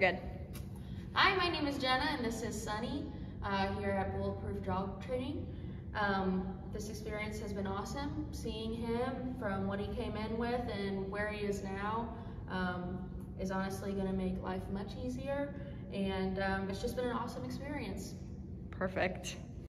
You're good. Hi, my name is Jenna and this is Sonny here at Bulletproof Dog Training. This experience has been awesome, seeing him from what he came in with and where he is now is honestly going to make life much easier, and it's just been an awesome experience. Perfect.